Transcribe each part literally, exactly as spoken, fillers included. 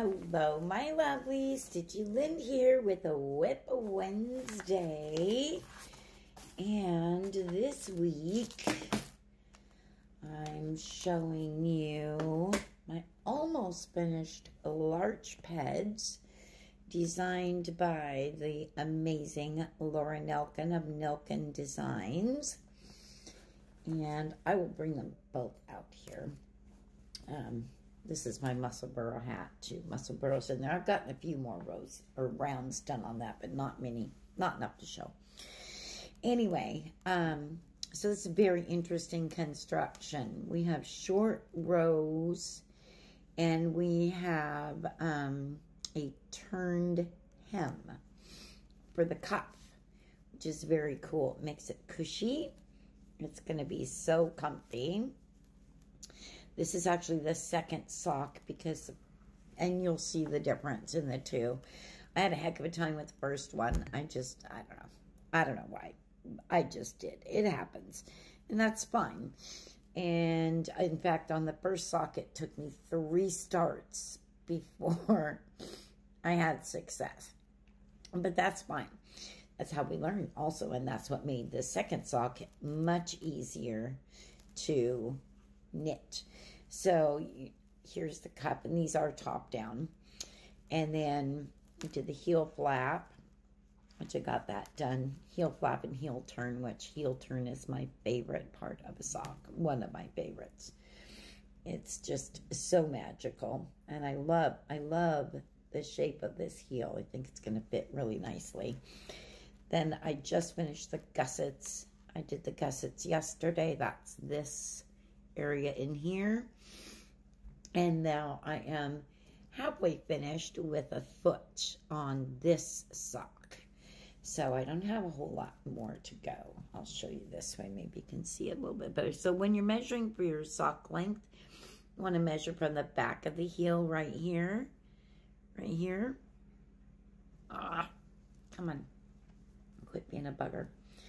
Hello, my lovely. Stitchy Lynn here with a Whip Wednesday. And this week, I'm showing you my almost finished Larch Peds designed by the amazing Laura Nelkin of Nelkin Designs. And I will bring them both out here. Um... This is my Musselburgh hat, too. Musselburgh's in there. I've gotten a few more rows or rounds done on that, but not many. Not enough to show. Anyway, um, so it's a very interesting construction. We have short rows, and we have um, a turned hem for the cuff, which is very cool. It makes it cushy. It's going to be so comfy. This is actually the second sock because, and you'll see the difference in the two. I had a heck of a time with the first one. I just, I don't know. I don't know why. I just did. It happens. And that's fine. And in fact, on the first sock, it took me three starts before I had success. But that's fine. That's how we learn also. And that's what made the second sock much easier to knit. So here's the cup, and these are top down. And then we did the heel flap, which I got that done. Heel flap and heel turn, which heel turn is my favorite part of a sock. One of my favorites. It's just so magical. And I love, I love the shape of this heel. I think it's going to fit really nicely. Then I just finished the gussets. I did the gussets yesterday. That's this area in here, and now I am halfway finished with a foot on this sock, so I don't have a whole lot more to go. I'll show you this way, maybe you can see it a little bit better. So when you're measuring for your sock length, you want to measure from the back of the heel right here, right here. Ah, come on, quit being a bugger. You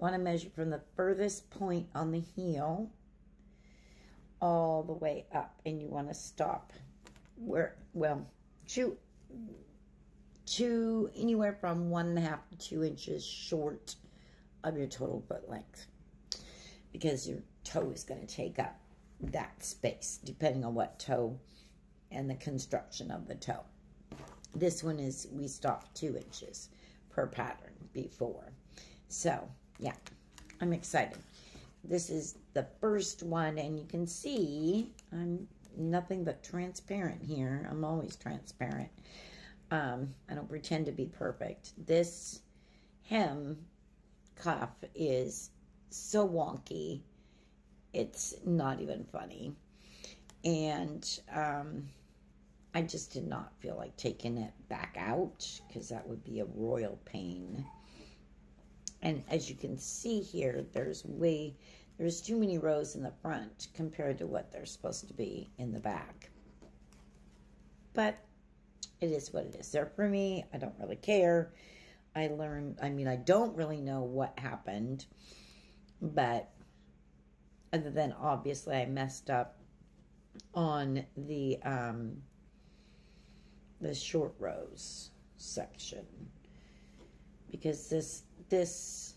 want to measure from the furthest point on the heel all the way up, and you want to stop where, well, two, two, anywhere from one and a half to two inches short of your total foot length, because your toe is going to take up that space, depending on what toe and the construction of the toe. This one is, we stopped two inches per pattern before. So, yeah, I'm excited. This is the first one, and you can see I'm nothing but transparent here. I'm always transparent. Um, I don't pretend to be perfect. This hem cuff is so wonky. It's not even funny. And um, I just did not feel like taking it back out, because that would be a royal pain. And as you can see here, there's way, there's too many rows in the front compared to what they're supposed to be in the back. But it is what it is. They're for me. I don't really care. I learned, I mean, I don't really know what happened. But other than obviously I messed up on the, um, the short rows section. Because this this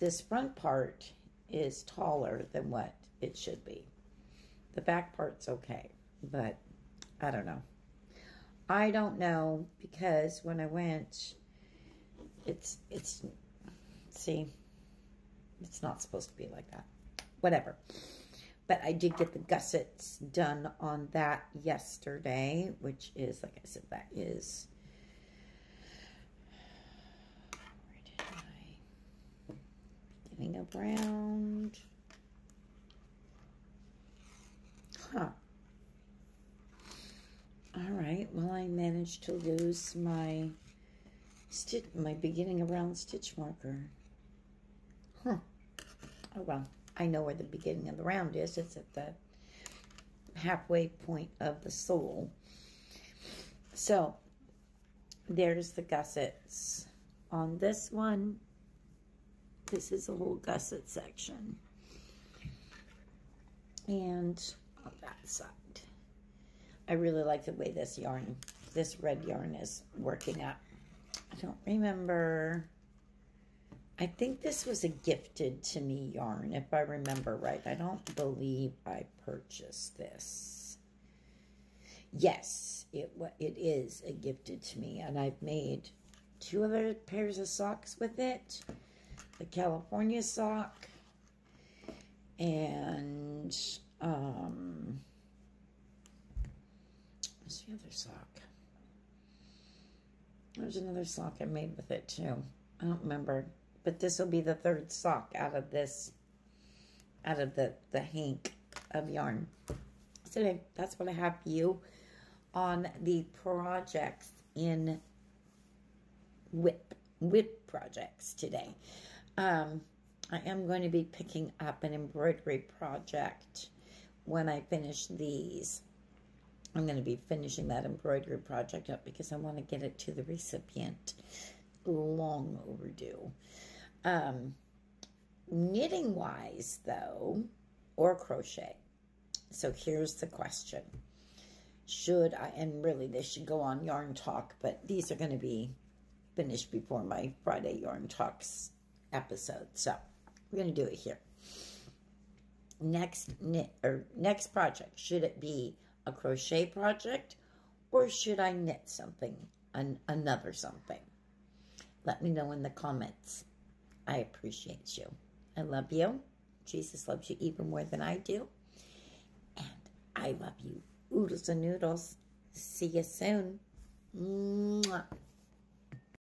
this front part is taller than what it should be. The back part's okay, but I don't know. I don't know, because when I went, it's it's see, it's not supposed to be like that. Whatever. But I did get the gussets done on that yesterday, which is, like I said, that is. Around, huh? All right. Well, I managed to lose my stitch, my beginning around stitch marker. Huh? Oh well. I know where the beginning of the round is. It's at the halfway point of the sole. So there's the gussets on this one. This is a whole gusset section. And on that side. I really like the way this yarn this red yarn is working up. I don't remember. I think this was a gifted to me yarn, if I remember right. I don't believe I purchased this. Yes, it it is a gifted to me, and I've made two other pairs of socks with it. The California sock and um what's the other sock? There's another sock I made with it too. I don't remember. But this will be the third sock out of this, out of the, the hank of yarn. So that's what I have for you on the projects in Whip, Whip projects today. Um, I am going to be picking up an embroidery project when I finish these. I'm going to be finishing that embroidery project up because I want to get it to the recipient. Long overdue. Um, knitting wise though, or crochet. So here's the question. Should I, and really this should go on yarn talk, but these are going to be finished before my Friday yarn talks episode. So we're going to do it here. Next knit or next project. Should it be a crochet project or should I knit something, an, another something? Let me know in the comments. I appreciate you. I love you. Jesus loves you even more than I do. And I love you. Oodles and noodles. See you soon. Mwah.